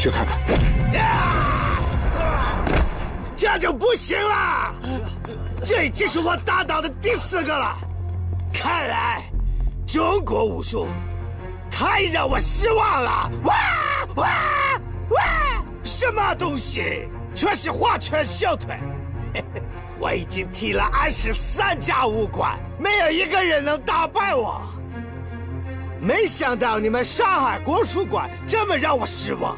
去看看。这就不行了，这已经是我打倒的第四个了。看来中国武术太让我失望了！哇哇哇！什么东西？全是花拳绣腿。我已经踢了23家武馆，没有一个人能打败我。 没想到你们上海国术馆这么让我失望。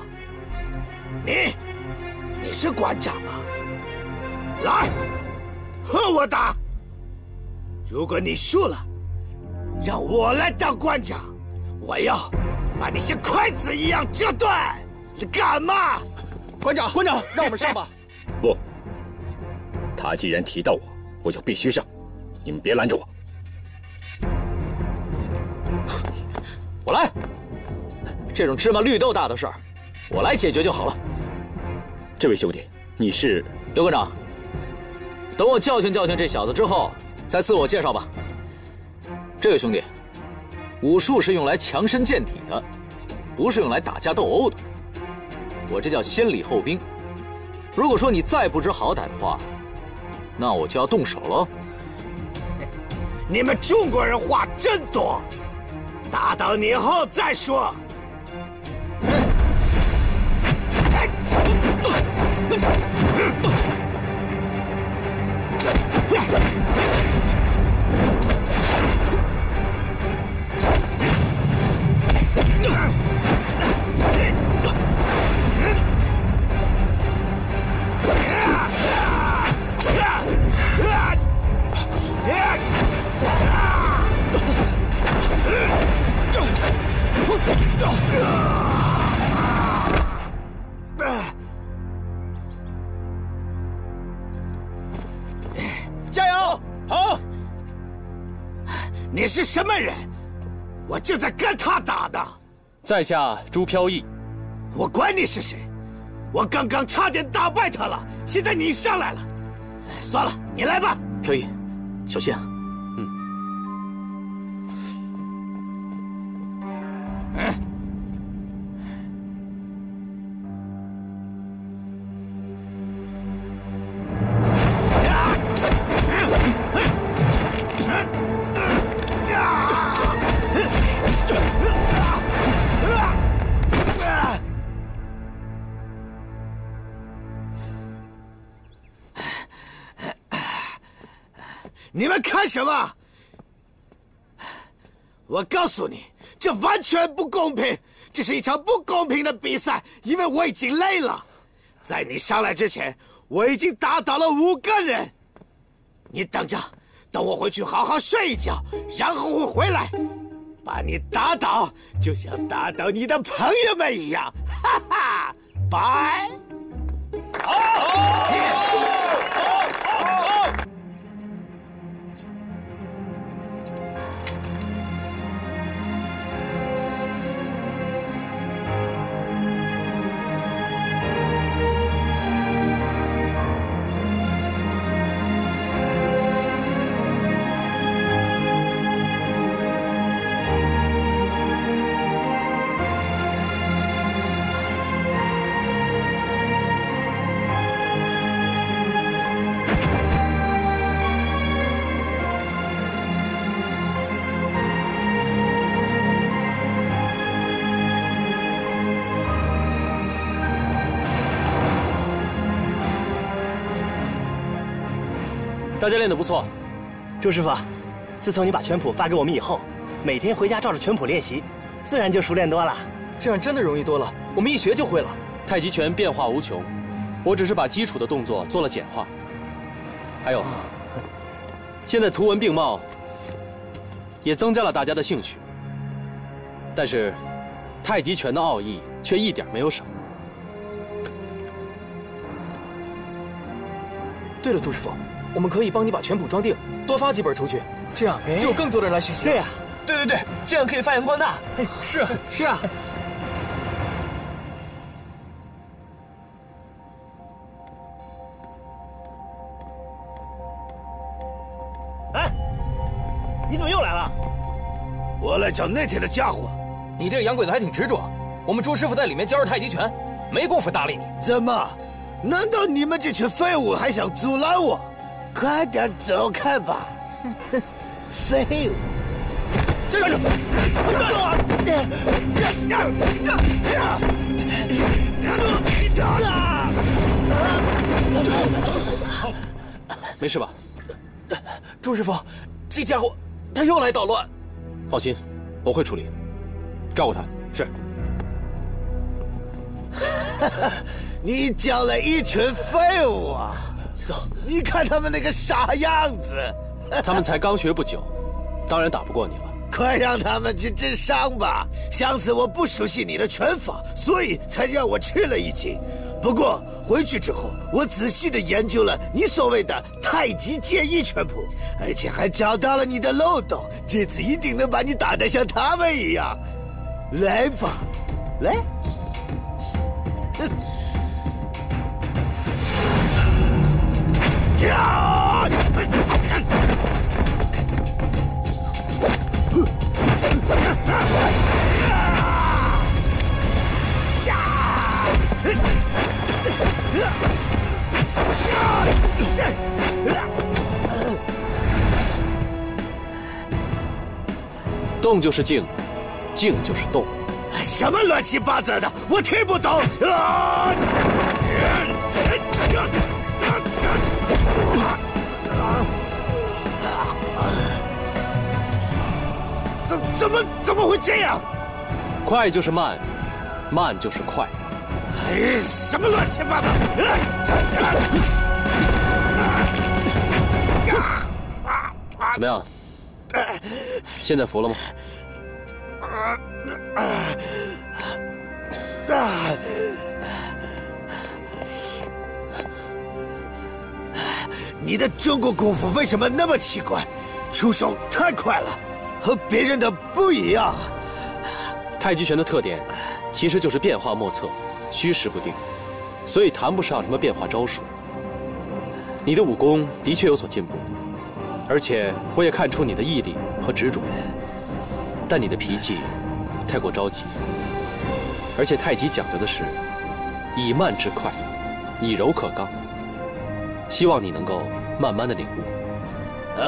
你是馆长吗？来，和我打。如果你输了，让我来当馆长，我要把你像筷子一样折断。你敢吗？馆长，让我们上吧。不，他既然提到我，我就必须上。你们别拦着我。 我来，这种芝麻绿豆大的事儿，我来解决就好了。这位兄弟，你是刘馆长。等我教训教训这小子之后，再自我介绍吧。这位兄弟，武术是用来强身健体的，不是用来打架斗殴的。我这叫先礼后兵。如果说你再不知好歹的话，那我就要动手喽。你们中国人话真多。 打倒你后再说。加油！好！你是什么人？我正在跟他打呢。在下朱飘逸。我管你是谁，我刚刚差点打败他了，现在你上来了。算了，你来吧。飘逸，小心啊！ 你们看什么？我告诉你，这完全不公平！这是一场不公平的比赛，因为我已经累了。在你上来之前，我已经打倒了5个人。你等着，等我回去好好睡一觉，然后会回来，把你打倒，就像打倒你的朋友们一样。哈哈，拜。好。 大家练得不错，朱师傅，自从你把拳谱发给我们以后，每天回家照着拳谱练习，自然就熟练多了。这样真的容易多了，我们一学就会了。太极拳变化无穷，我只是把基础的动作做了简化。还有，现在图文并茂，也增加了大家的兴趣。但是，太极拳的奥义却一点没有少。对了，朱师傅。 我们可以帮你把拳谱装订，多发几本出去，这样就有更多的人来学习。对呀，对，这样可以发扬光大。是啊。哎，你怎么又来了？我来找那天的家伙。你这个洋鬼子还挺执着。我们朱师傅在里面教着太极拳，没工夫搭理你。怎么？难道你们这群废物还想阻拦我？快点走开吧！废物！站住！没事吧？朱师傅，这家伙他又来捣乱。放心，我会处理。照顾他。是。 你教了一群废物啊！走，你看他们那个傻样子。他们才刚学不久，当然打不过你了。快让他们去治伤吧。上次我不熟悉你的拳法，所以才让我吃了一惊。不过回去之后，我仔细的研究了你所谓的太极剑意拳谱，而且还找到了你的漏洞。这次一定能把你打得像他们一样。来吧，来。 呀！动就是静，静就是动。 什么乱七八糟的，我听不懂！怎么会这样？快就是慢，慢就是快。哎，什么乱七八糟！怎么样？现在服了吗？ 你的中国功夫为什么那么奇怪？出手太快了，和别人的不一样。太极拳的特点其实就是变化莫测、虚实不定，所以谈不上什么变化招数。你的武功的确有所进步，而且我也看出你的毅力和执着。 但你的脾气太过着急，而且太极讲究的是以慢制快，以柔克刚。希望你能够慢慢的领悟。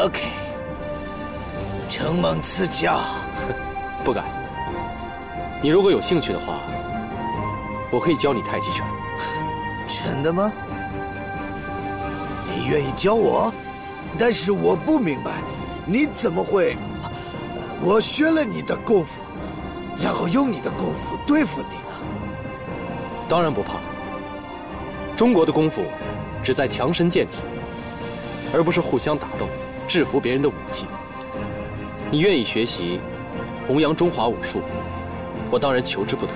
OK， 承蒙赐教。不敢。你如果有兴趣的话，我可以教你太极拳。真的吗？你愿意教我？但是我不明白，你怎么会？ 我学了你的功夫，然后用你的功夫对付你呢。当然不怕。中国的功夫旨在强身健体，而不是互相打斗、制服别人的武器。你愿意学习，弘扬中华武术，我当然求之不得。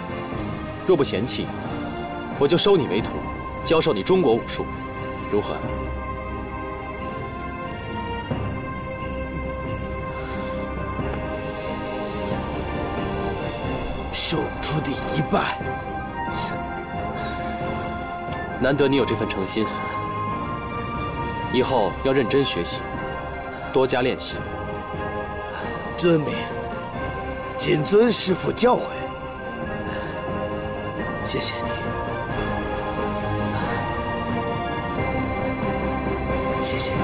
若不嫌弃，我就收你为徒，教授你中国武术，如何？ 首徒的一拜，难得你有这份诚心，以后要认真学习，多加练习。遵命，谨遵师父教诲。谢谢你，谢谢你。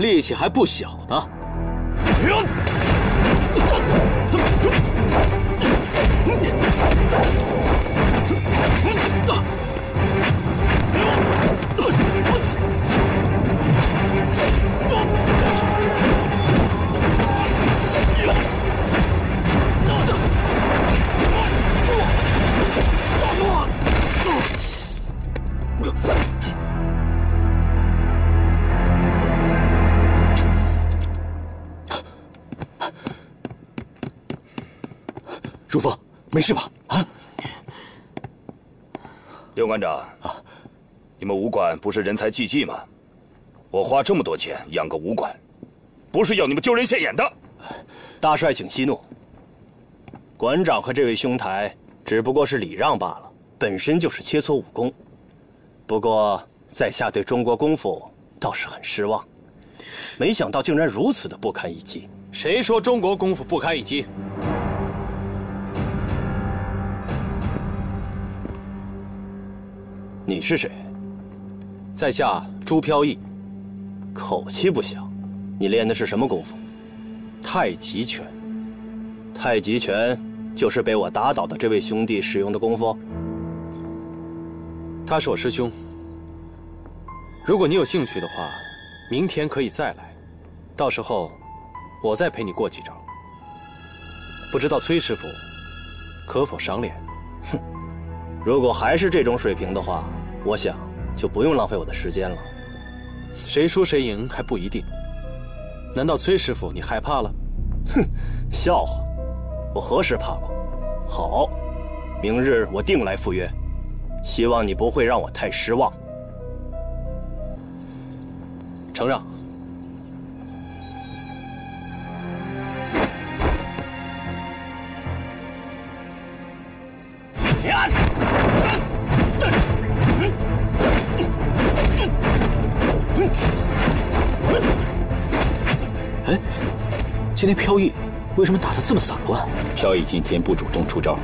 力气还不小呢。如风，没事吧？啊！刘馆长啊，你们武馆不是人才济济吗？我花这么多钱养个武馆，不是要你们丢人现眼的。大帅请息怒，馆长和这位兄台只不过是礼让罢了，本身就是切磋武功。不过在下对中国功夫倒是很失望，没想到竟然如此的不堪一击。谁说中国功夫不堪一击？ 你是谁？在下朱飘逸。口气不小，你练的是什么功夫？太极拳。太极拳就是被我打倒的这位兄弟使用的功夫。他是我师兄。如果你有兴趣的话，明天可以再来，到时候我再陪你过几招。不知道崔师傅可否赏脸？哼，如果还是这种水平的话。 我想就不用浪费我的时间了。谁输谁赢还不一定。难道崔师傅你害怕了？哼，笑话！我何时怕过？好，明日我定来赴约。希望你不会让我太失望。承让。哎，今天飘逸为什么打得这么散乱？飘逸今天不主动出招，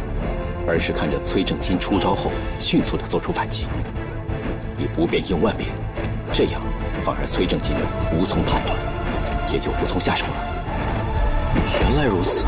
而是看着崔正金出招后，迅速地做出反击，以不变应万变，这样反而崔正金无从判断，也就无从下手了。原来如此。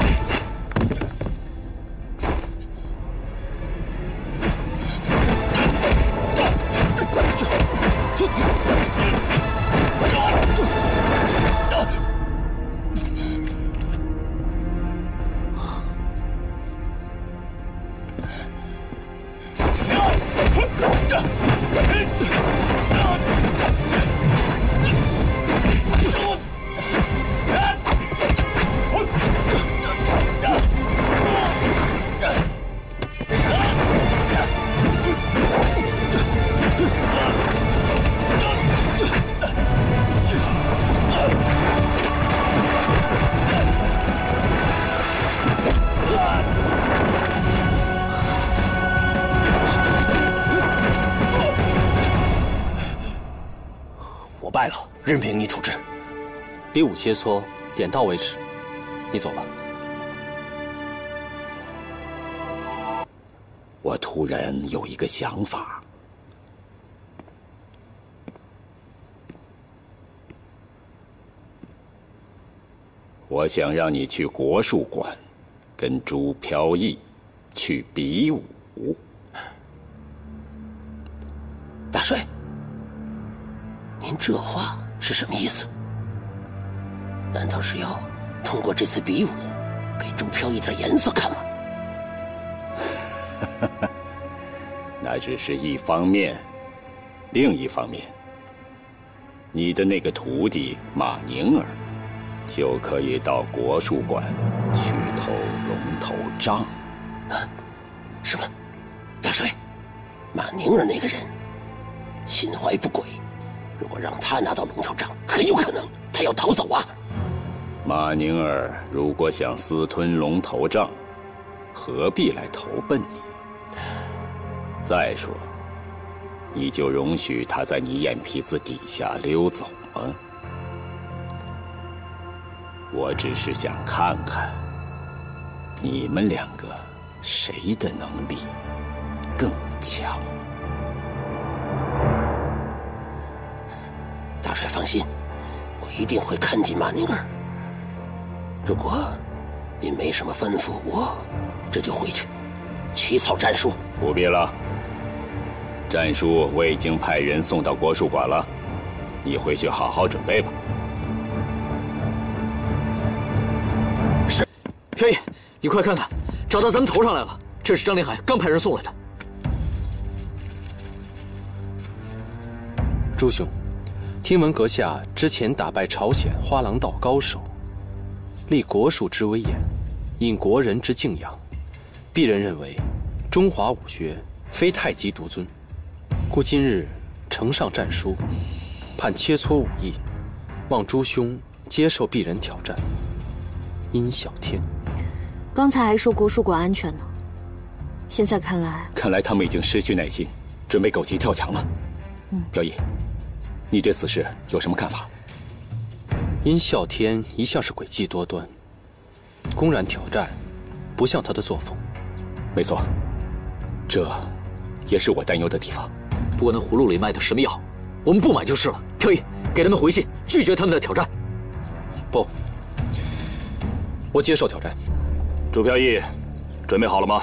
任凭你处置，比武切磋，点到为止。你走吧。我突然有一个想法，我想让你去国术馆，跟朱飘逸去比武。大帅，您这话。 是什么意思？难道是要通过这次比武给朱飘一点颜色看吗？那只是一方面，另一方面，你的那个徒弟马宁儿就可以到国术馆去投龙头杖。啊，什么？大帅，马宁儿那个人心怀不轨。 如果让他拿到龙头杖，很有可能他要逃走啊！马宁儿如果想私吞龙头杖，何必来投奔你？再说，你就容许他在你眼皮子底下溜走吗？我只是想看看你们两个谁的能力更强。 大帅放心，我一定会看紧马宁儿。如果您没什么吩咐，我这就回去起草战书。不必了，战书我已经派人送到国术馆了，你回去好好准备吧。是，飘逸，你快看看，长到咱们头上来了。这是张林海刚派人送来的。朱兄。 听闻阁下之前打败朝鲜花郎道高手，立国术之威严，引国人之敬仰。鄙人认为，中华武学非太极独尊，姑今日呈上战书，判切磋武艺，望诸兄接受鄙人挑战。殷小天，刚才还说国术馆安全呢，现在看来……看来他们已经失去耐心，准备狗急跳墙了。表姨，你对此事有什么看法？殷小天一向是诡计多端，公然挑战，不像他的作风。没错，这也是我担忧的地方。 不过那葫芦里卖的什么药，我们不买就是了。飘逸，给他们回信，拒绝他们的挑战。不，我接受挑战。朱飘逸，准备好了吗？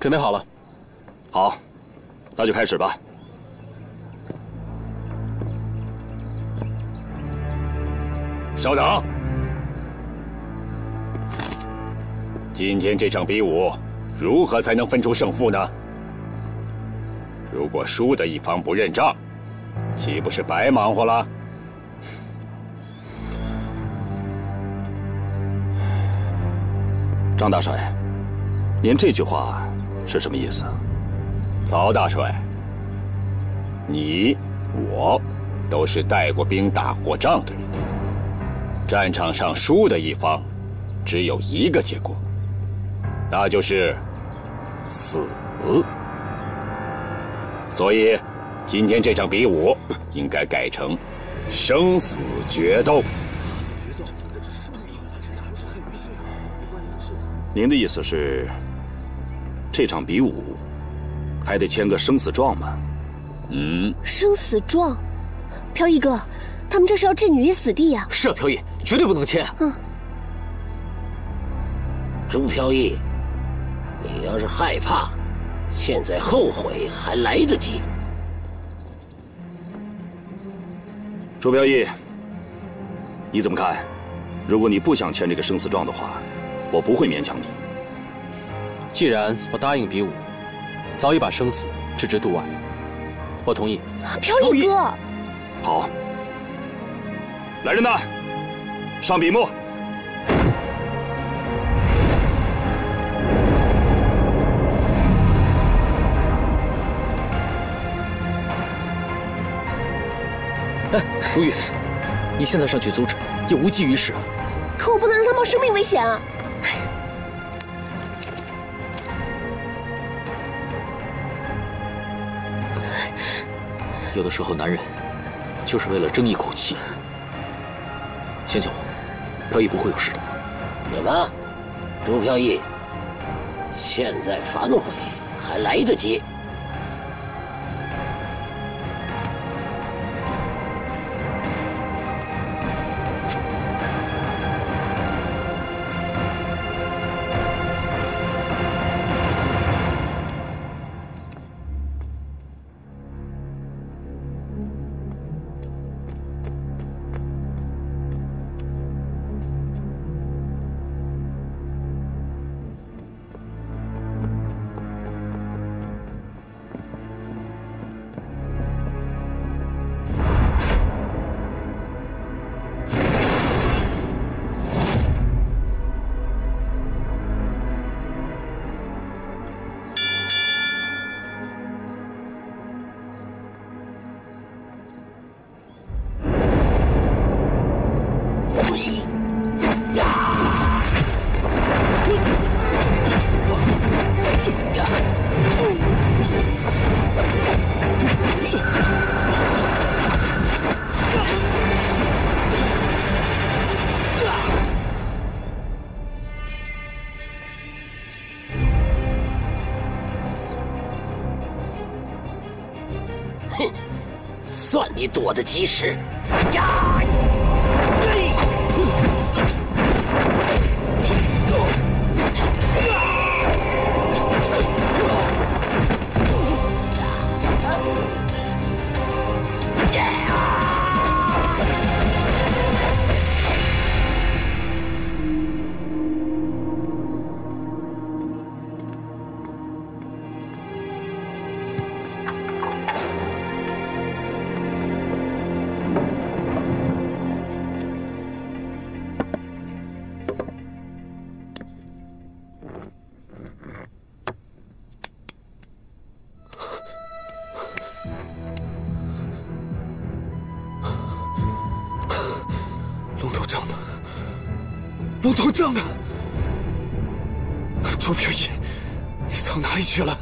准备好了。好，那就开始吧。稍等，今天这场比武，如何才能分出胜负呢？ 如果输的一方不认账，岂不是白忙活了？张大帅，您这句话是什么意思？曹大帅，你我都是带过兵、打过仗的人，战场上输的一方，只有一个结果，那就是死。 所以，今天这场比武应该改成生死决斗。您的意思是，这场比武还得签个生死状吗？生死状，飘逸哥，他们这是要置你于死地呀！是啊，飘逸，绝对不能签。朱飘逸，你要是害怕。 现在后悔还来得及。周飘逸，你怎么看？如果你不想签这个生死状的话，我不会勉强你。既然我答应比武，早已把生死置之度外，我同意。飘逸哥，好，来人呐，上笔墨。 哎，如玉，你现在上去阻止也无济于事啊！可我不能让他冒生命危险啊！有的时候，男人就是为了争一口气。相信我，飘逸不会有事的。怎么，朱飘逸，现在反悔还来得及。 你躲得及时。无头账的。周平一，你藏哪里去了？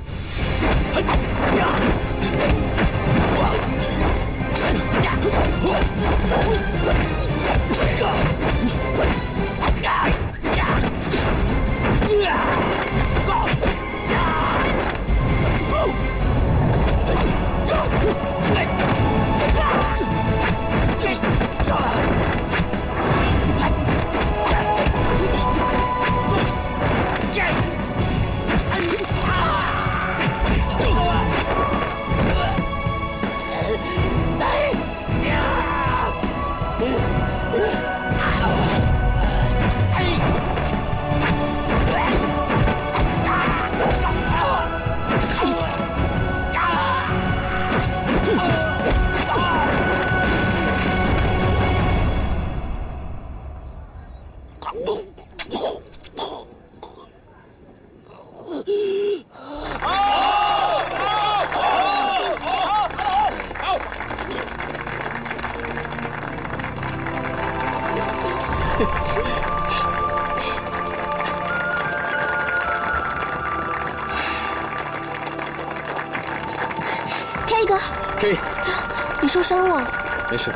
受伤了，没事。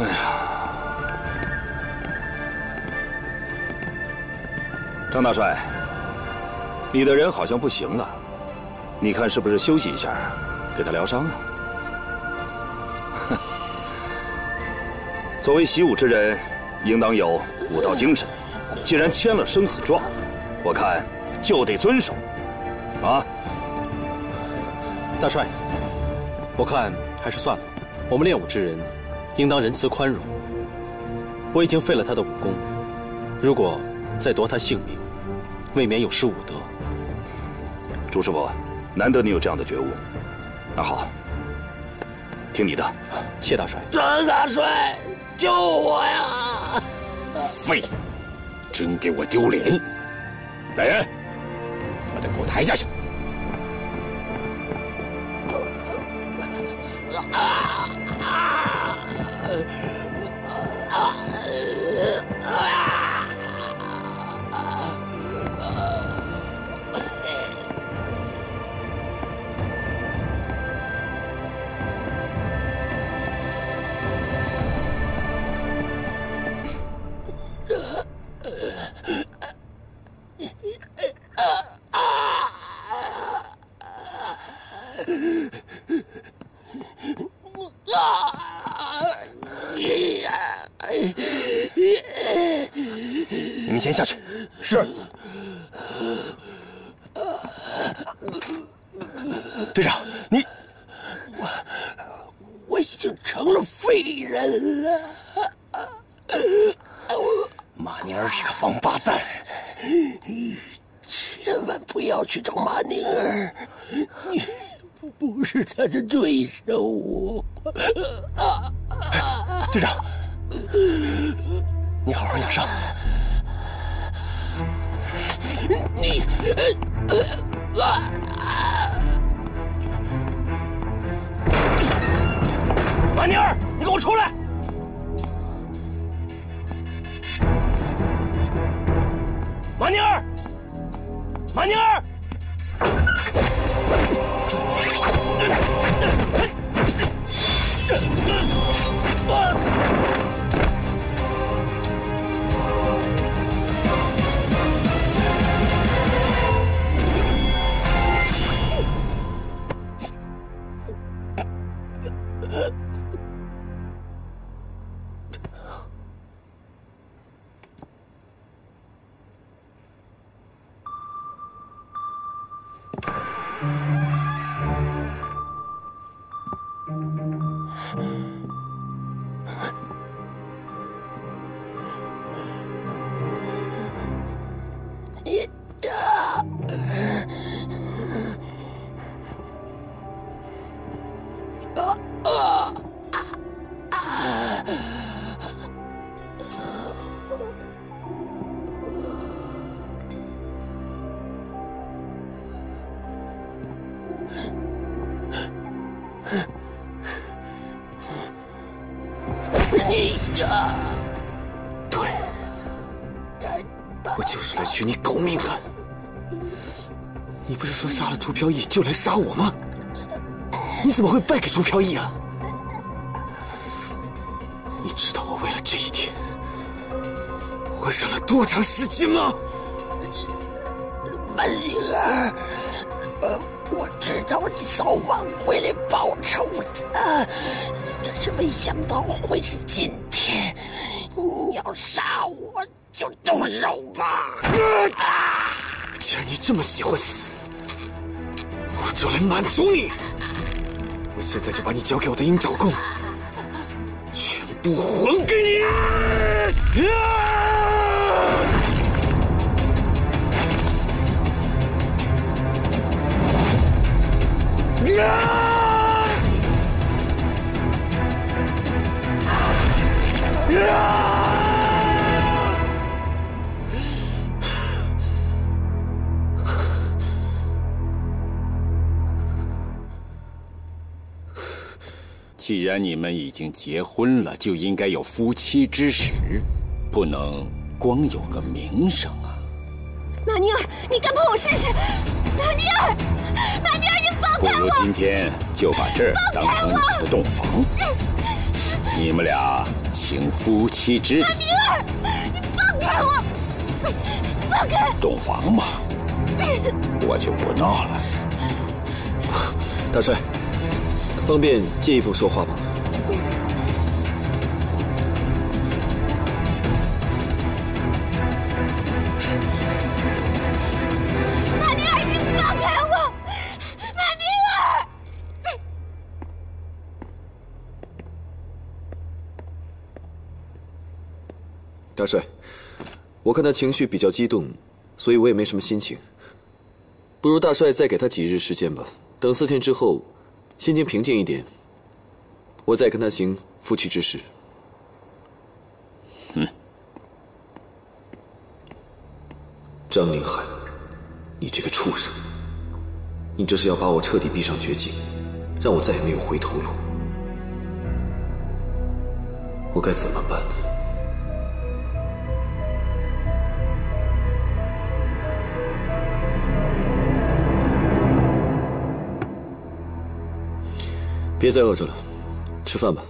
哎呀，张大帅，你的人好像不行了，你看是不是休息一下，给他疗伤啊？作为习武之人，应当有武道精神。既然签了生死状，我看就得遵守，啊。 大帅，我看还是算了。我们练武之人，应当仁慈宽容。我已经废了他的武功，如果再夺他性命，未免有失武德。朱师傅，难得你有这样的觉悟。那好，听你的。谢大帅。张大帅，救我呀！废物，真给我丢脸！来人，把他给我抬下去。 先下去。是。队长，你，我已经成了废人了。马宁儿是个王八蛋，千万不要去找马宁儿，你不是他的对手。队长，你好好养伤。 你，马宁儿，你给我出来！马宁儿，马宁儿！ 你对，我就是来取你狗命的。你不是说杀了朱飘逸就来杀我吗？你怎么会败给朱飘逸啊？你知道我为了这一天，我忍了多长时间吗？曼灵儿，我知道你早晚会来报仇的。 但是没想到会是今天！你要杀我就动手吧！既然你这么喜欢死，我就来满足你！我现在就把你交给我的鹰爪功，全部还给你！既然你们已经结婚了，就应该有夫妻之实，不能光有个名声啊！马宁儿，你敢碰我试试？马宁儿，马宁儿，你放开我！不如今天就把这儿当成你的洞房。 你们俩行夫妻之礼。马宁儿，你放开我！放开！洞房嘛，我就不闹了。大帅，方便进一步说话吗？马宁儿，你放开我！马宁儿。 大帅，我看他情绪比较激动，所以我也没什么心情。不如大帅再给他几日时间吧，等4天之后，心情平静一点，我再跟他行夫妻之实。张宁海，你这个畜生，你这是要把我彻底逼上绝境，让我再也没有回头路。我该怎么办呢？ 别再饿着了，吃饭吧。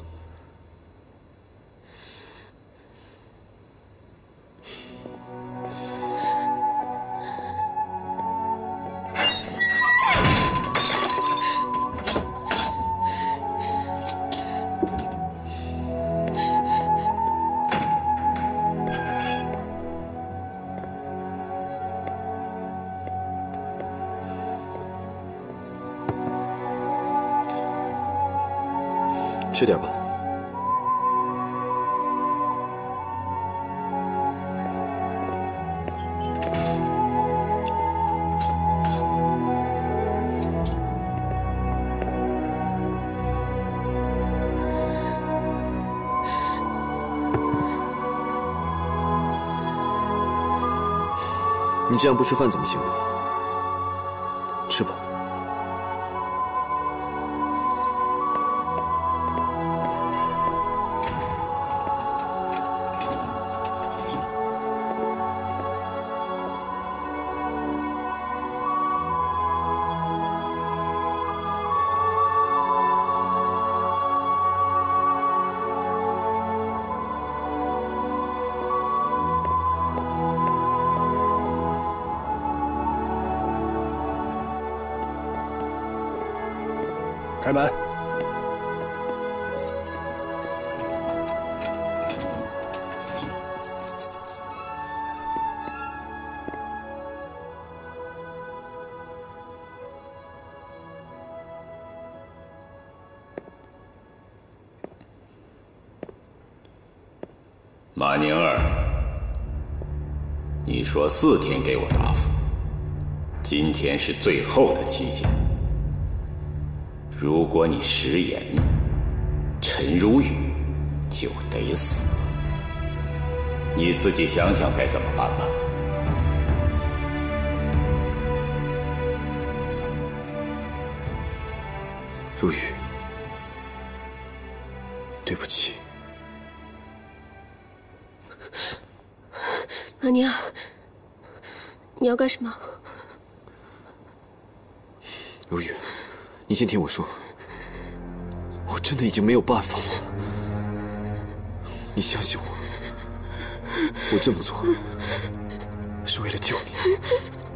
吃点吧。你这样不吃饭怎么行呢？吃吧。 开门！马宁儿，你说4天给我答复，今天是最后的期限。 如果你食言，陈如雨就得死。你自己想想该怎么办吧。如雨，对不起，阿娘，你要干什么？如玉，你先听我说，我真的已经没有办法了。你相信我，我这么做是为了救你。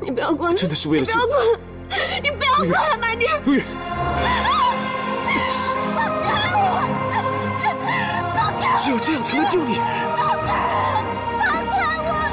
你不要滚！真的是为了救你。你不要滚！阿娘，如玉。 只有这样才能救你！放开！放开我！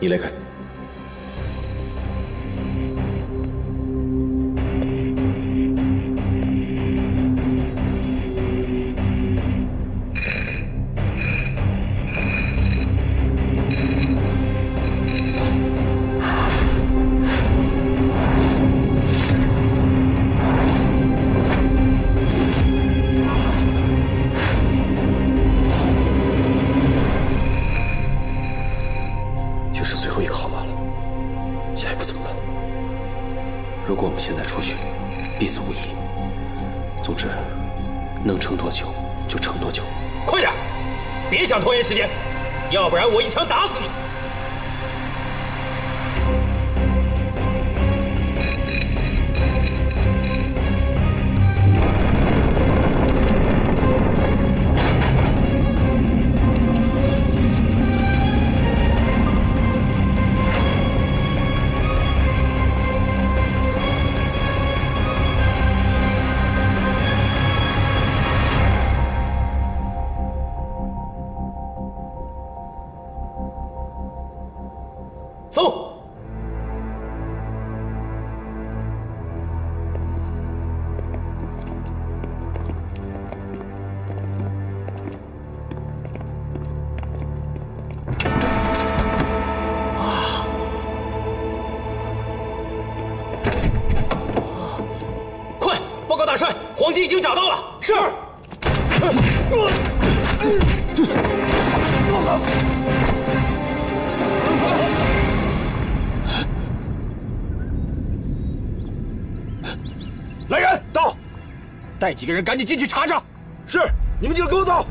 你来看。 时间，要不然我一枪打死你！带几个人赶紧进去查查。是，你们几个跟我走。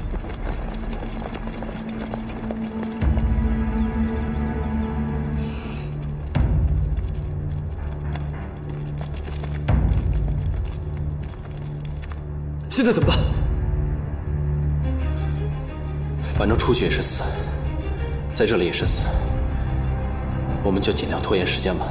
现在怎么办？反正出去也是死，在这里也是死，我们就尽量拖延时间吧。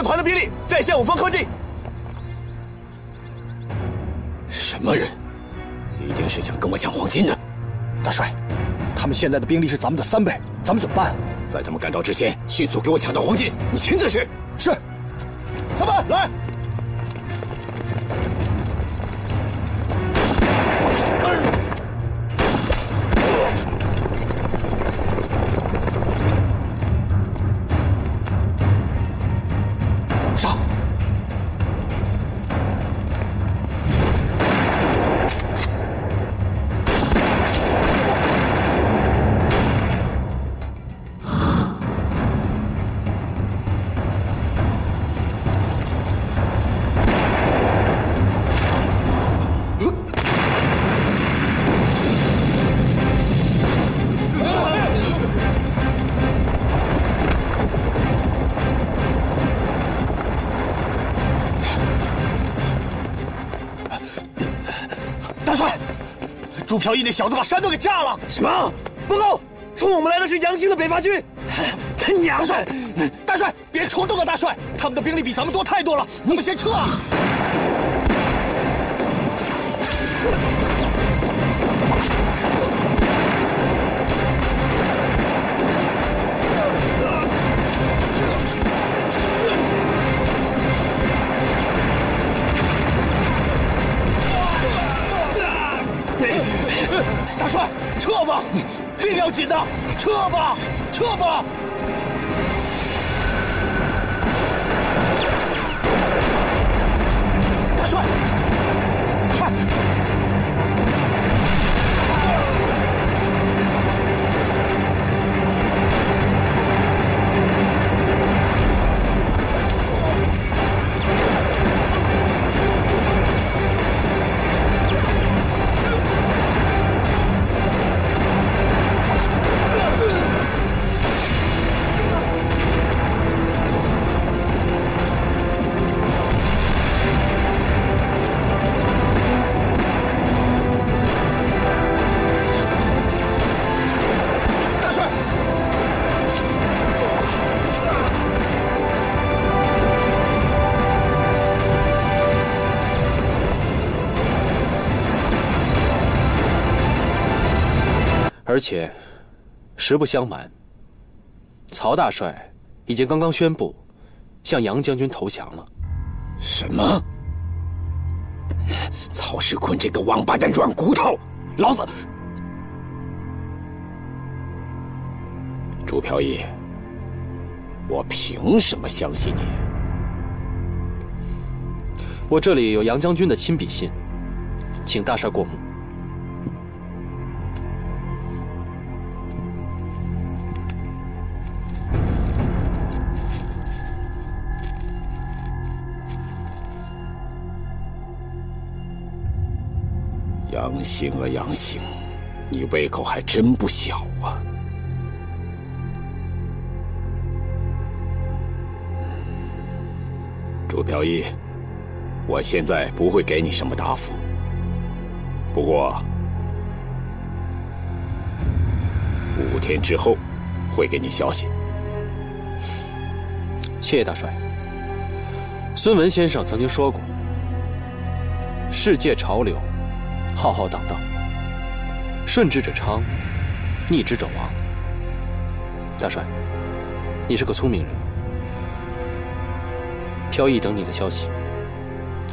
个团的兵力再向我方靠近。什么人？一定是想跟我抢黄金的。大帅，他们现在的兵力是咱们的3倍，咱们怎么办？在他们赶到之前，迅速给我抢到黄金。你亲自去。是。三班来。 朱飘逸那小子把山都给炸了！什么？报告，冲我们来的是杨兴的北伐军！他娘的！大帅，别冲动啊，大帅！他们的兵力比咱们多太多了，我们先撤啊！ 紧的，撤吧，撤吧！大帅，快！而且，实不相瞒，曹大帅已经刚刚宣布向杨将军投降了。什么？曹世坤这个王八蛋软骨头，老子！朱飘逸，我凭什么相信你？我这里有杨将军的亲笔信，请大帅过目。 杨兴啊，杨兴，你胃口还真不小啊！朱飘逸，我现在不会给你什么答复。不过5天之后会给你消息。谢谢大帅。孙文先生曾经说过：“世界潮流。” 浩浩荡荡，顺之者昌，逆之者亡。大帅，你是个聪明人，飘逸等你的消息。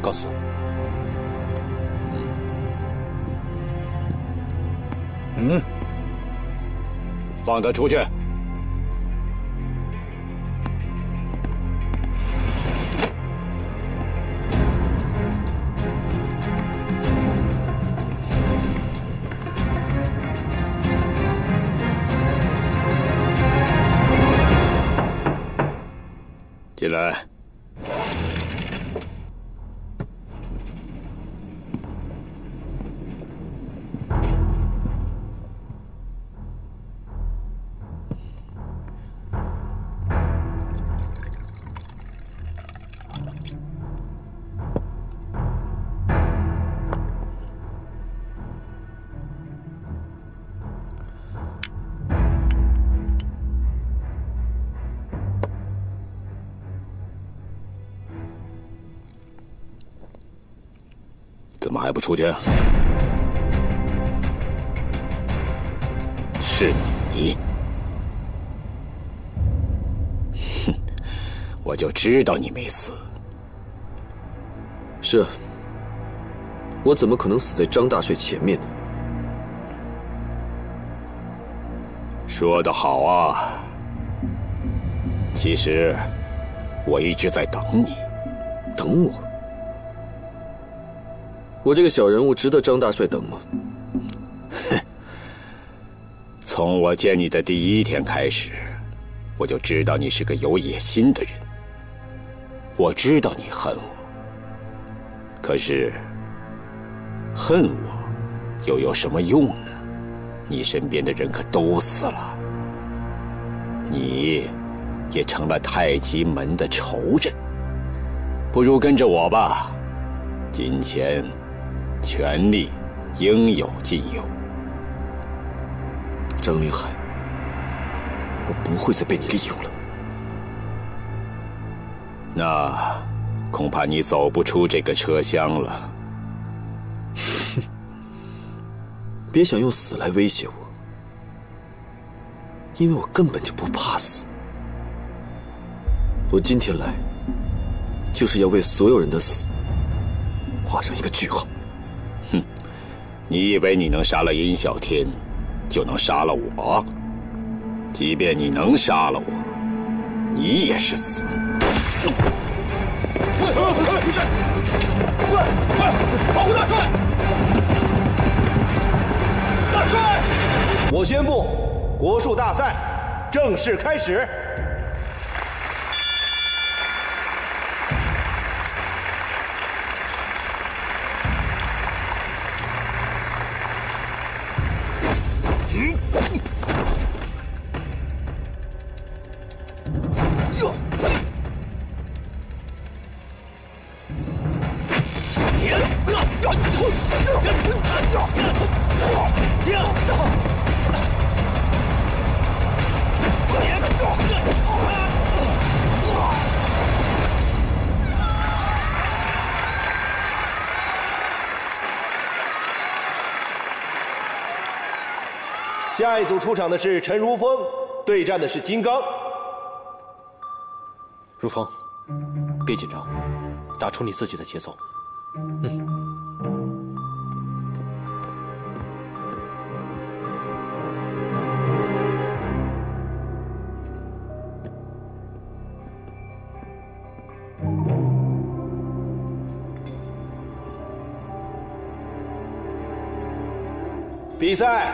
告辞。嗯，放他出去。 进来。怎么还不出去啊？是你！哼，我就知道你没死。是啊，我怎么可能死在张大帅前面呢？说得好啊！其实我一直在等你，等我。 我这个小人物值得张大帅等吗？哼！从我见你的第一天开始，我就知道你是个有野心的人。我知道你恨我，可是恨我又有什么用呢？你身边的人可都死了，你也成了太极门的仇人。不如跟着我吧，金钱。 权力应有尽有。张林海，我不会再被你利用了。那恐怕你走不出这个车厢了。别想用死来威胁我，因为我根本就不怕死。我今天来，就是要为所有人的死画上一个句号。 哼，你以为你能杀了殷小天，就能杀了我？即便你能杀了我，你也是死。快快保护大帅！大帅！我宣布，国术大赛正式开始。 下一组出场的是陈如风，对战的是金刚。如风，别紧张，打出你自己的节奏。嗯。 比赛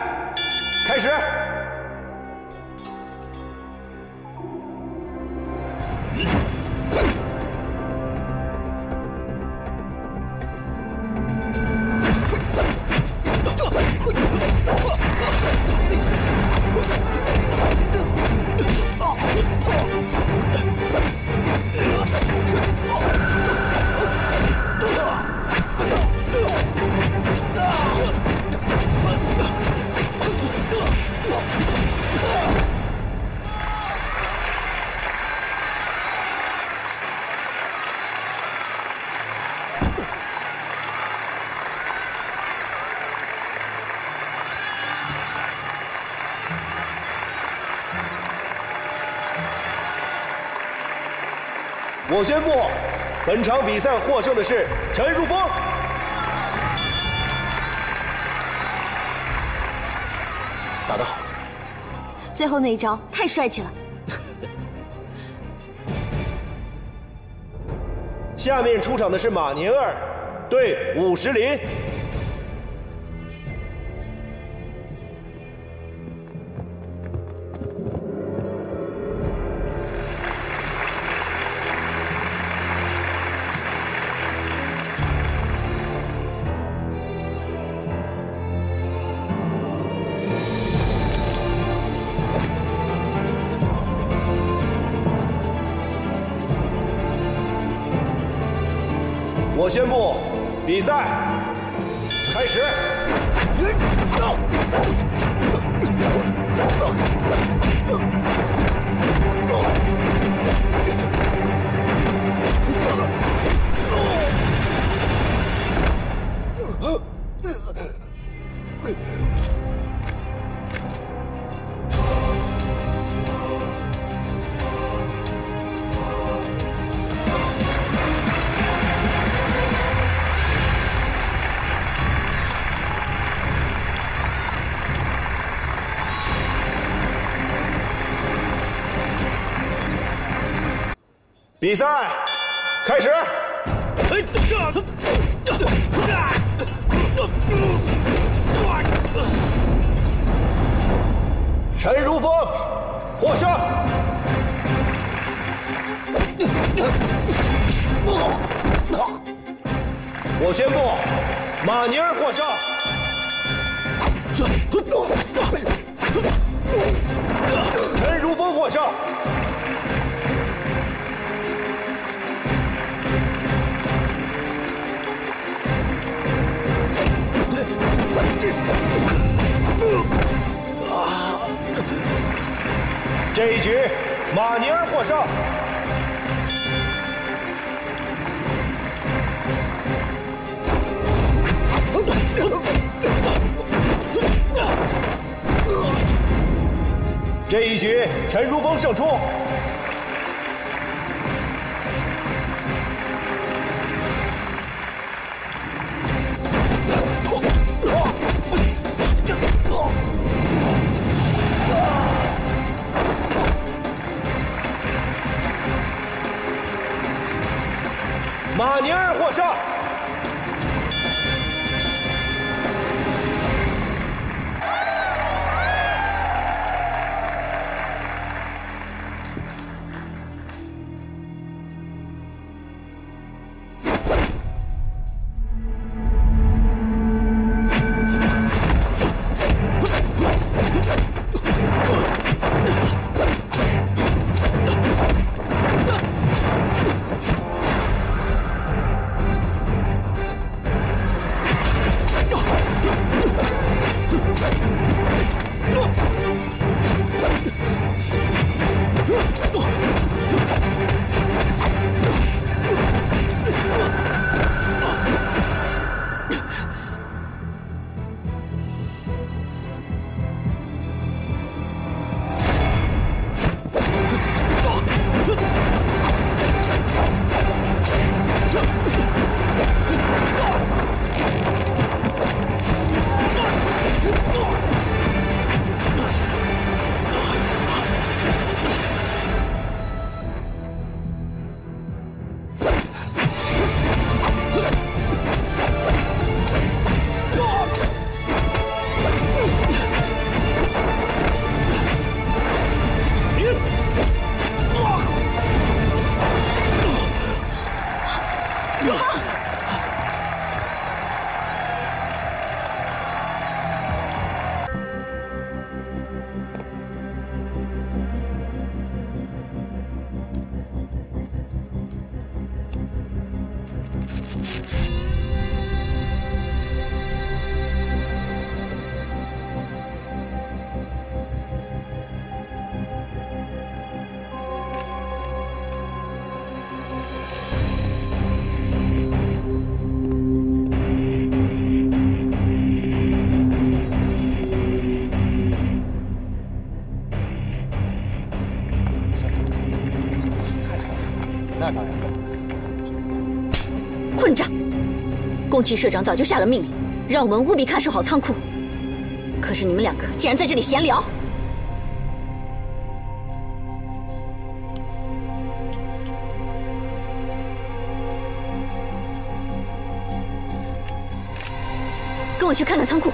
开始！我宣布，本场比赛获胜的是陈如风。打得好！最后那一招太帅气了。下面出场的是马宁儿对武石林。 我宣布，比赛开始。比赛开始。陈如风获胜。我宣布，马宁获胜。陈如风获胜。 这一局，马宁获胜。这一局，陈如风胜出。 马宁获胜。混账！宫崎社长早就下了命令，让我们务必看守好仓库。可是你们两个竟然在这里闲聊！跟我去看看仓库。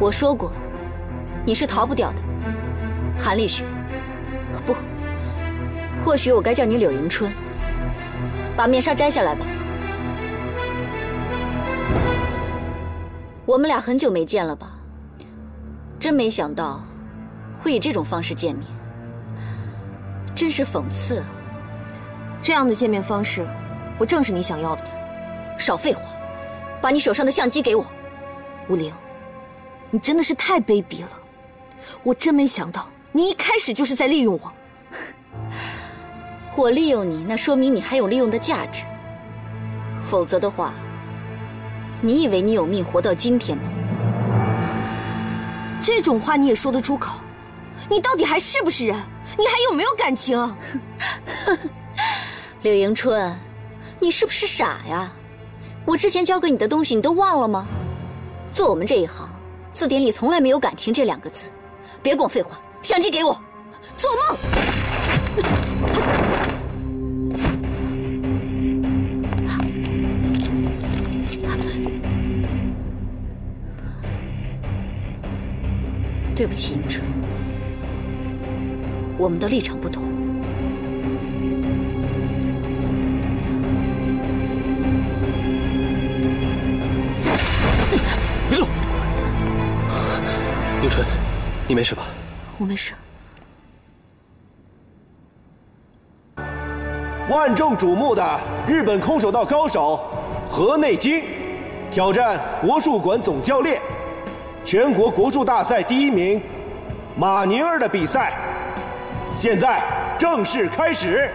我说过，你是逃不掉的，韩丽雪。不，或许我该叫你柳迎春。把面纱摘下来吧。我们俩很久没见了吧？真没想到，会以这种方式见面，真是讽刺啊。这样的见面方式，不正是你想要的吗？少废话，把你手上的相机给我。吴玲，你真的是太卑鄙了，我真没想到你一开始就是在利用我。我利用你，那说明你还有利用的价值。否则的话，你以为你有命活到今天吗？这种话你也说得出口？你到底还是不是人？你还有没有感情？柳迎春，你是不是傻呀？我之前教给你的东西你都忘了吗？做我们这一行，字典里从来没有感情这两个字。别跟我废话，相机给我。做梦！对不起，迎春，我们的立场不同。别动！迎春，你没事吧？我没事。万众瞩目的日本空手道高手河内京挑战国术馆总教练、全国国术大赛第一名马宁儿的比赛，现在正式开始。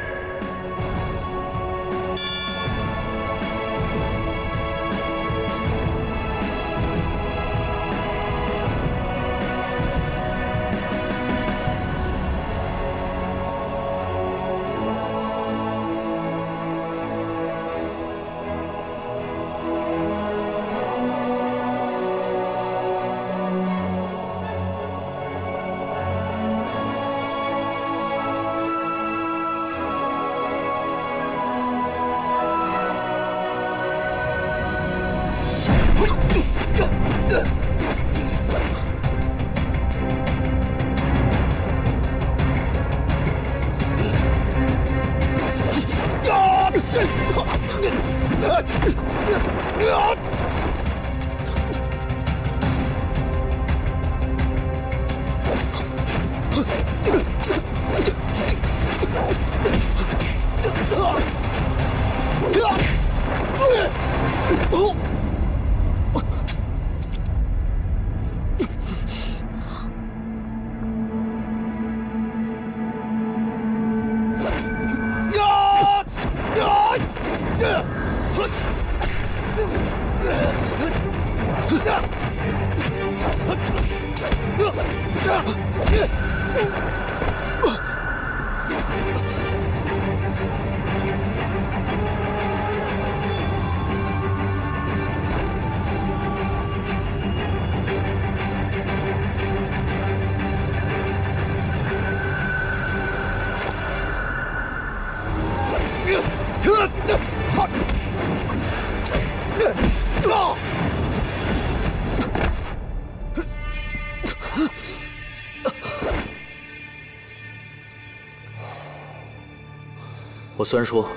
我虽然说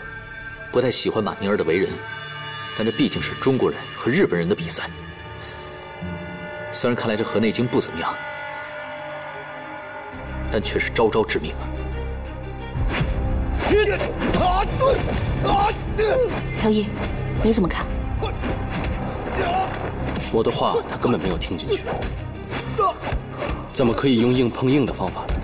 不太喜欢马宁儿的为人，但这毕竟是中国人和日本人的比赛。虽然看来这河内京不怎么样，但却是招招致命啊！朴一，你怎么看？我的话他根本没有听进去，怎么可以用硬碰硬的方法呢？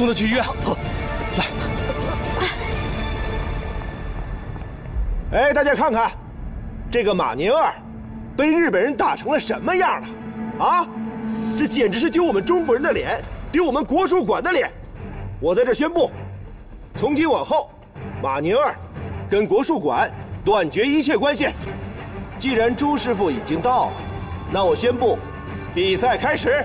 送他去医院。来，哎，大家看看，这个马宁儿被日本人打成了什么样了？啊，这简直是丢我们中国人的脸，丢我们国术馆的脸。我在这宣布，从今往后，马宁儿跟国术馆断绝一切关系。既然朱师傅已经到了，那我宣布，比赛开始。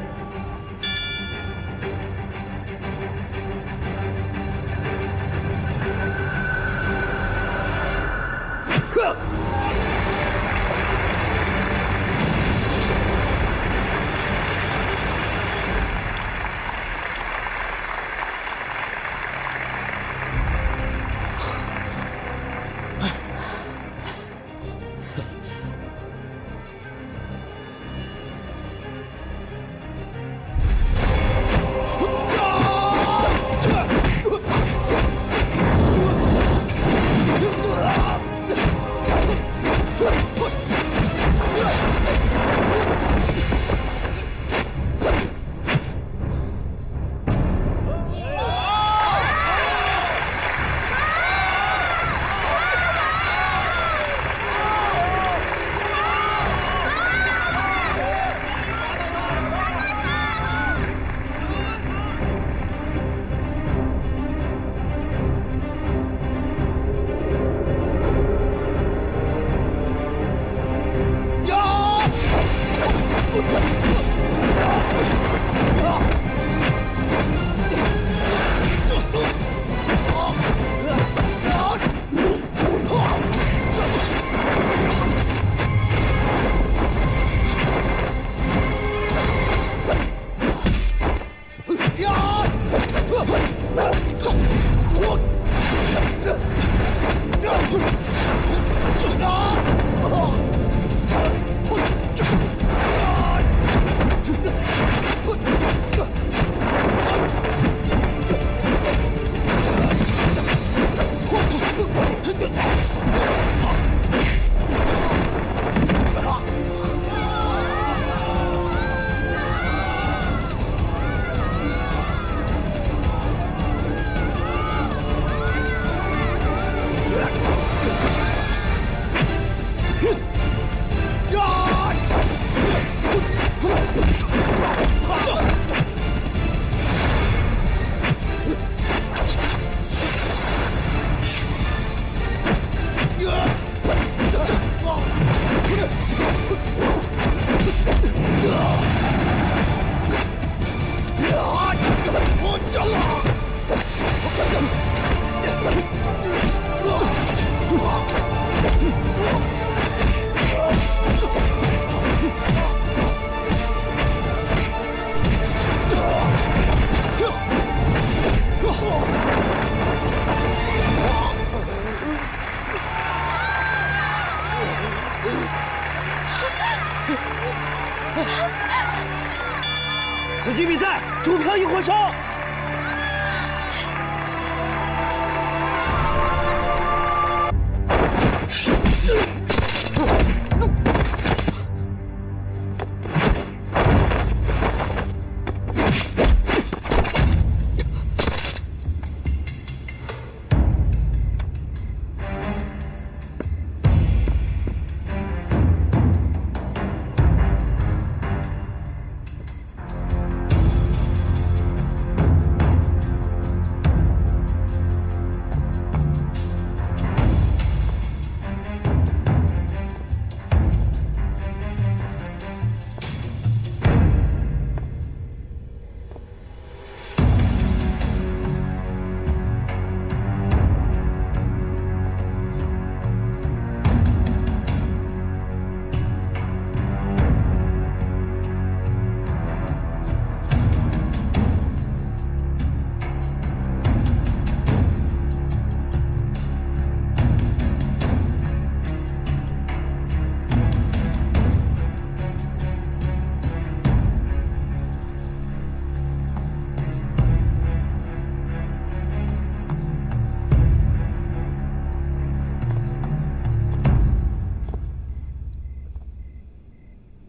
此局比赛主票已回收。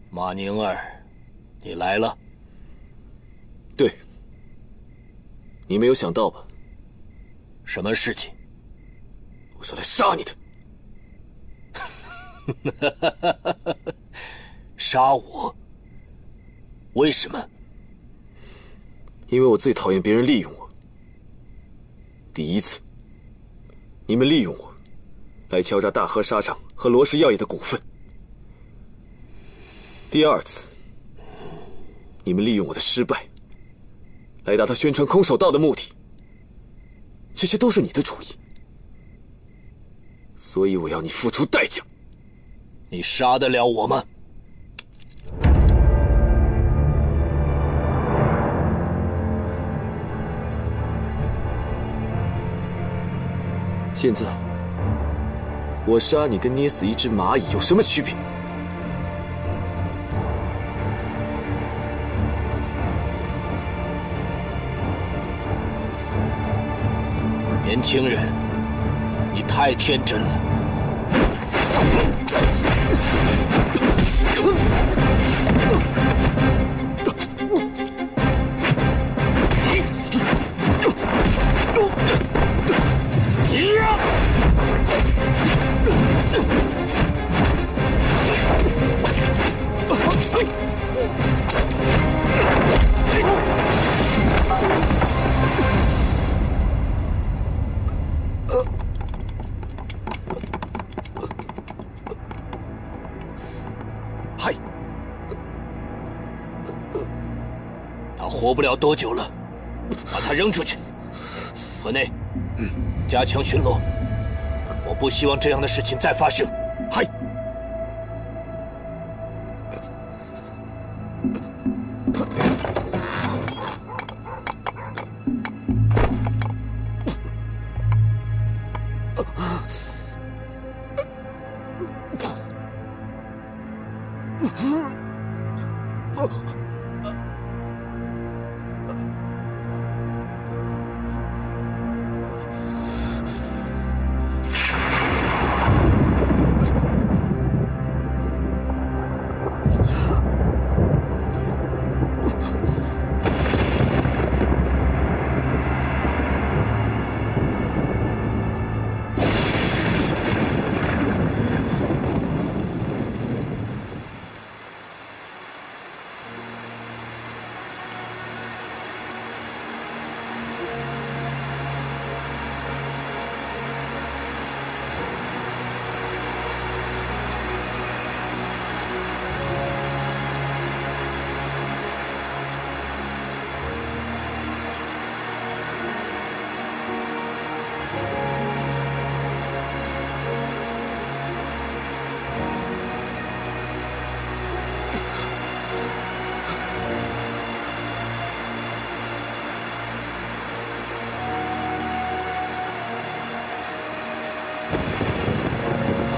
马宁儿，你来了。对，你没有想到吧？什么事情？我是来杀你的。杀我？为什么？因为我最讨厌别人利用我。第一次，你们利用我，来敲诈大和纱厂和罗氏药业的股份。第二次，你们利用我的失败，来达到宣传空手道的目的。这些都是你的主意，所以我要你付出代价。你杀得了我吗？ 现在，我杀你跟捏死一只蚂蚁有什么区别？年轻人，你太天真了。嗨，他活不了多久了，把他扔出去。河内，加强巡逻。 我不希望这样的事情再发生。嗨，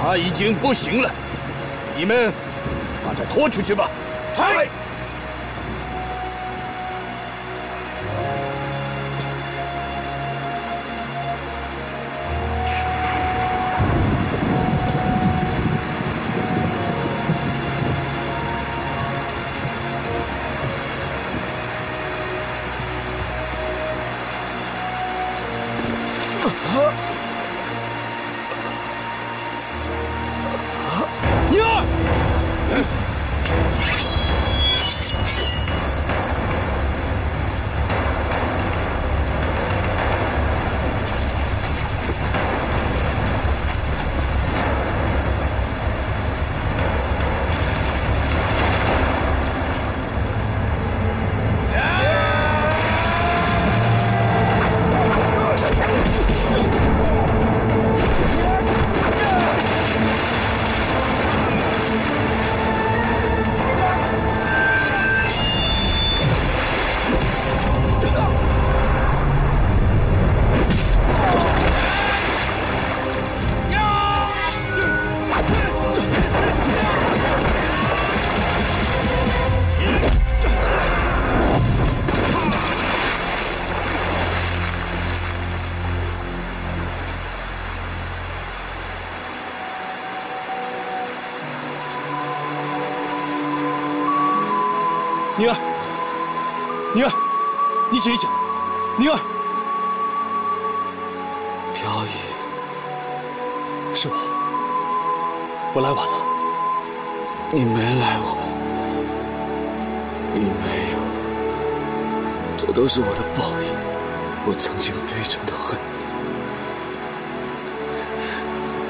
他已经不行了，你们把他拖出去吧。嗨！宁儿，你醒一醒，宁儿。飘逸，是我来晚了。你没来晚，你没有，这都是我的报应。我曾经非常的恨你，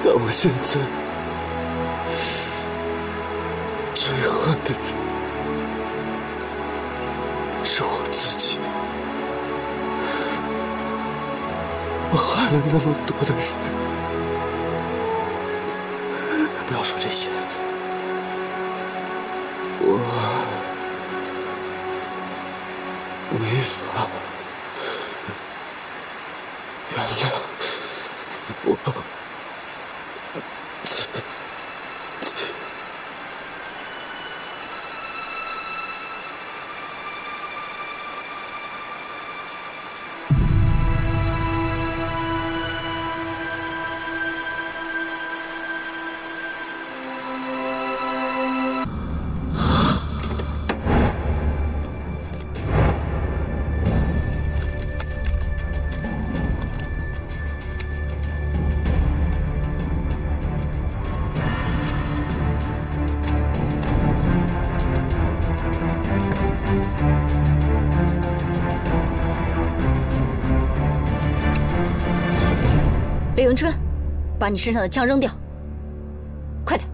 但我现在最恨的人是我自己。 我害了那么多的人，不要说这些。我没法原谅我自己。裴文春，把你身上的枪扔掉，快点！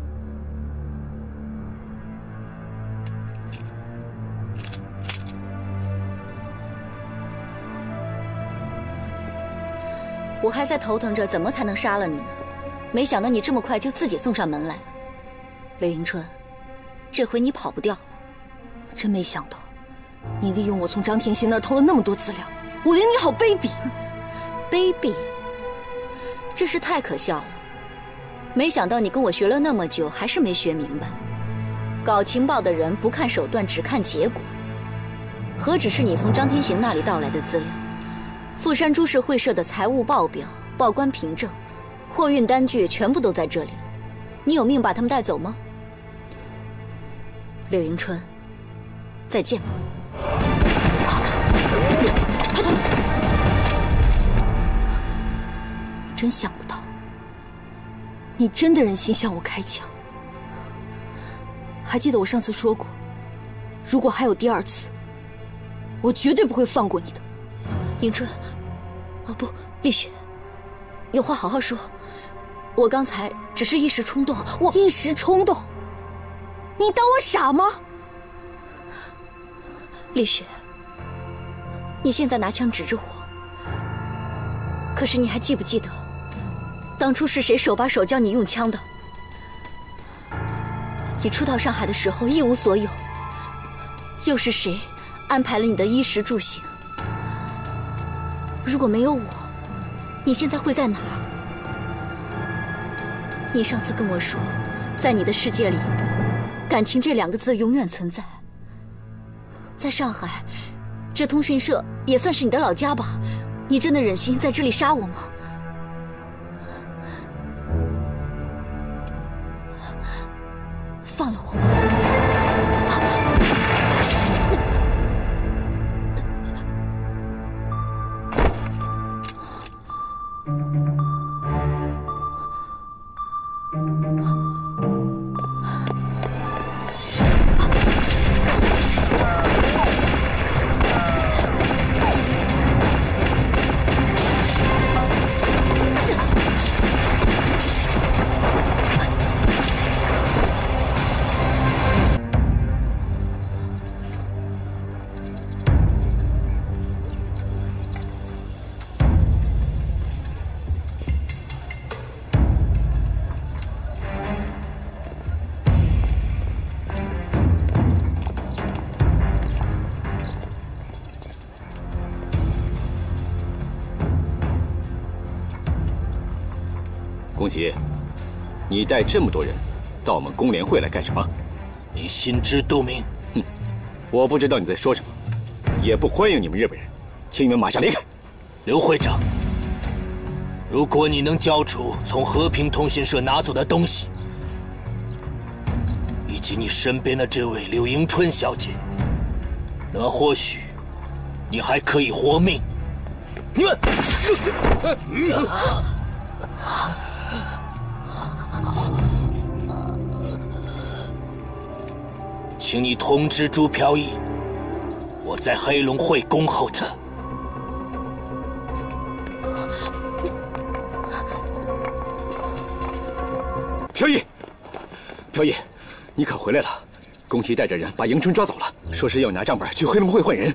我还在头疼着怎么才能杀了你呢，没想到你这么快就自己送上门来了。裴迎春，这回你跑不掉了。真没想到，你利用我从张天心那儿偷了那么多资料，我对你好卑鄙！卑鄙！ 真是太可笑了！没想到你跟我学了那么久，还是没学明白。搞情报的人不看手段，只看结果。何止是你从张天行那里盗来的资料，富山株式会社的财务报表、报关凭证、货运单据全部都在这里。你有命把他们带走吗？柳迎春，再见吧。 真想不到，你真的忍心向我开枪。还记得我上次说过，如果还有第二次，我绝对不会放过你的。迎春，哦不，丽雪，有话好好说。我刚才只是一时冲动，我一时冲动？你当我傻吗？丽雪，你现在拿枪指着我，可是你还记不记得？ 当初是谁手把手教你用枪的？你初到上海的时候一无所有，又是谁安排了你的衣食住行？如果没有我，你现在会在哪儿？你上次跟我说，在你的世界里，感情这两个字永远存在。在上海，这通讯社也算是你的老家吧？你真的忍心在这里杀我吗？ 放了我恭喜，你带这么多人到我们工联会来干什么？你心知肚明。哼，我不知道你在说什么，也不欢迎你们日本人，请你们马上离开。刘会长，如果你能交出从和平通讯社拿走的东西，以及你身边的这位柳迎春小姐，那或许你还可以活命。你们。请你通知朱飘逸，我在黑龙会恭候他。 飘逸，飘逸，你可回来了！宫崎带着人把迎春抓走了，说是要拿账本去黑龙会换人。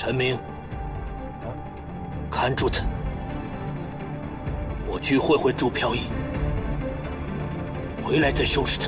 陈明，看住他！我去会会朱飘逸，回来再收拾他。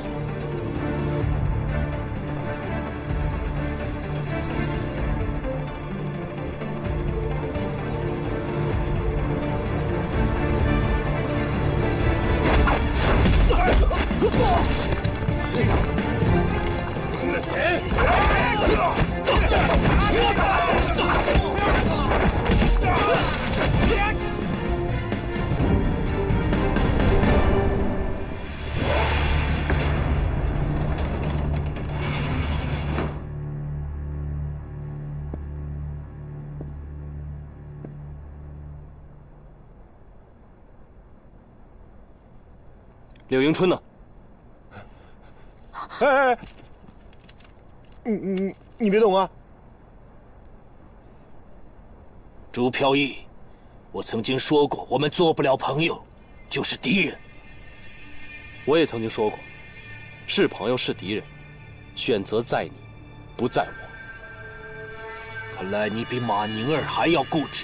柳迎春呢？哎，你别动啊！朱飘逸，我曾经说过，我们做不了朋友，就是敌人。我也曾经说过，是朋友是敌人，选择在你，不在我。看来你比马宁儿还要固执，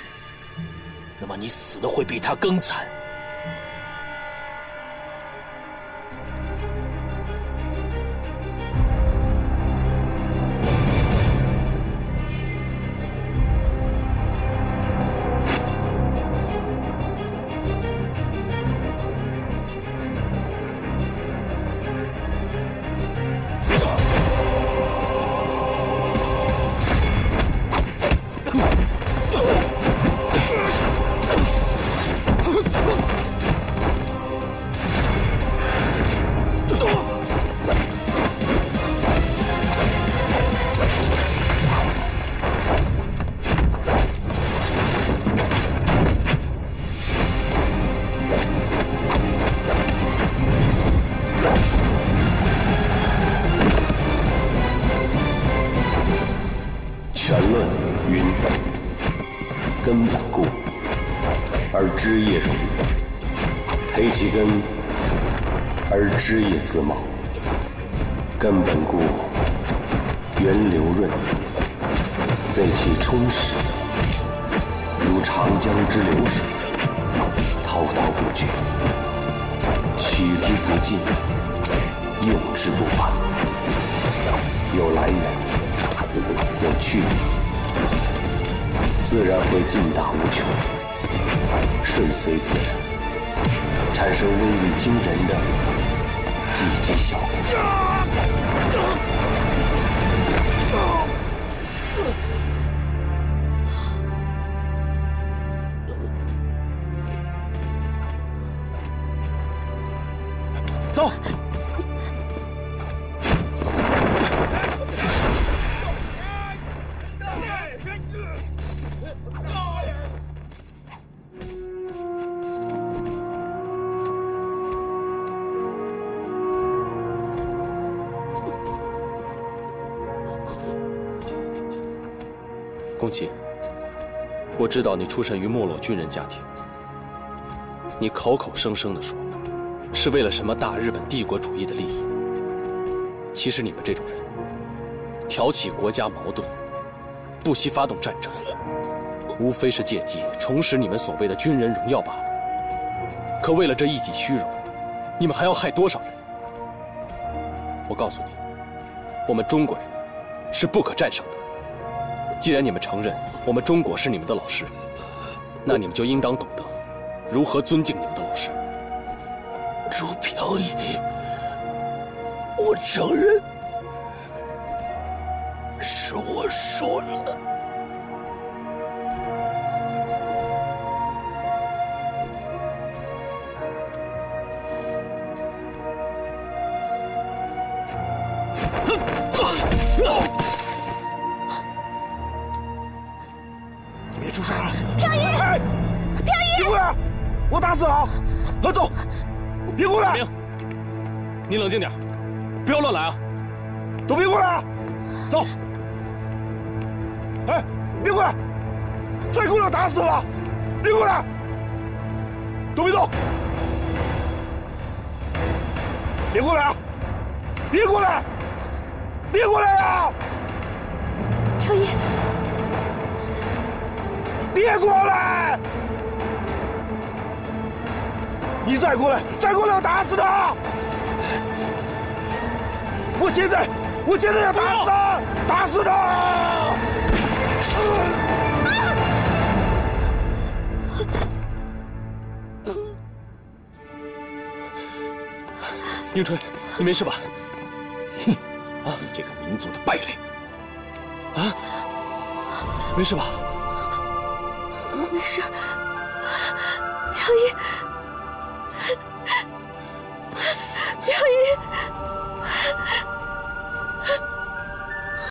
那么你死的会比他更惨。 枝叶自茂，根本固，源流润，内气充实，如长江之流水，滔滔不绝，取之不尽，用之不乏，有来源，有去处，自然会劲大无穷，顺随自然，产生威力惊人的。 积极效果。走。宫崎，我知道你出身于没落军人家庭，你口口声声地说是为了什么大日本帝国主义的利益。其实你们这种人，挑起国家矛盾，不惜发动战争，无非是借机重拾你们所谓的军人荣耀罢了。可为了这一己虚荣，你们还要害多少人？我告诉你，我们中国人是不可战胜的。 既然你们承认我们中国是你们的老师，那你们就应当懂得如何尊敬你们的老师。朱飘逸，我承认，是我说了。哼！ 出事了！飘逸，飘逸，你过来，我打死好。快走，别过来！明，你冷静点，不要乱来啊！都别过来啊！走。哎，别过来！再过来打死了！别过来！都别动！别过来啊！别过来！别过来呀！飘逸。 别过来！你再过来，再过来我打死他！我现在要打死他，打死他！英春，你没事吧？哼，啊，这个民族的败类！啊，没事吧？ 没事，飘逸，飘逸。